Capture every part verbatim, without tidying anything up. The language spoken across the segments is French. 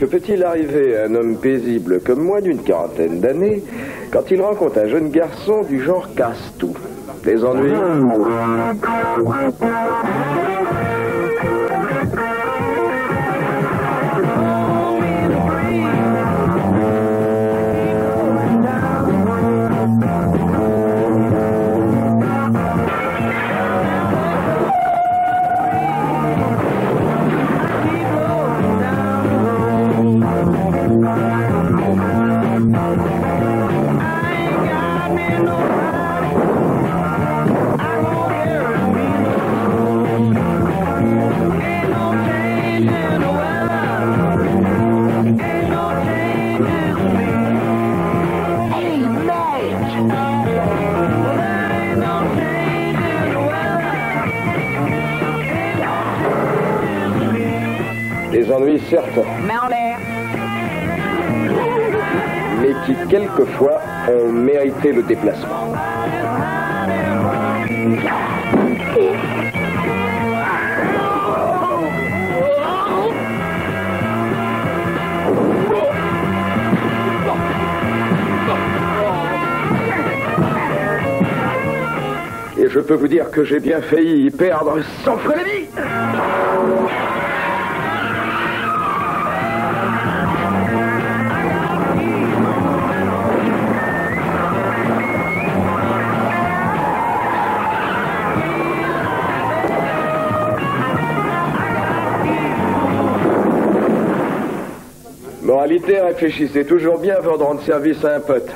Que peut-il arriver à un homme paisible comme moi d'une quarantaine d'années quand il rencontre un jeune garçon du genre casse-tout? Des ennuis? Des ennuis certains, mais en l'air, mais qui quelquefois ont mérité le déplacement. Et je peux vous dire que j'ai bien failli y perdre cent frémis. Moralité, réfléchissez toujours bien avant de rendre service à un pote.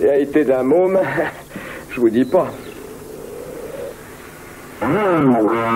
Et à été d'un môme, je vous dis pas. Mmh.